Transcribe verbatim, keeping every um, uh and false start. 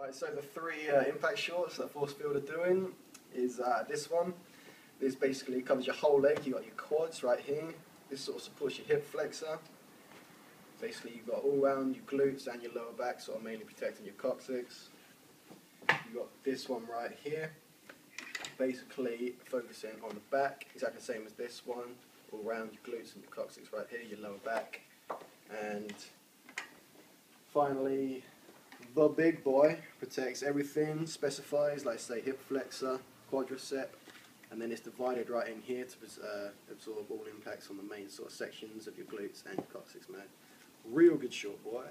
Alright, so the three uh, impact shorts that Force Field are doing is uh, this one. This basically covers your whole leg. You've got your quads right here. This sort of supports your hip flexor. Basically, you've got all round your glutes and your lower back, sort of mainly protecting your coccyx. You've got this one right here, basically focusing on the back, exactly the same as this one, all round your glutes and your coccyx right here, your lower back. And finally, the big boy protects everything, specifies, like say hip flexor, quadricep, and then it's divided right in here to uh, absorb all impacts on the main sort of sections of your glutes and your coccyx, man. Real good short boy.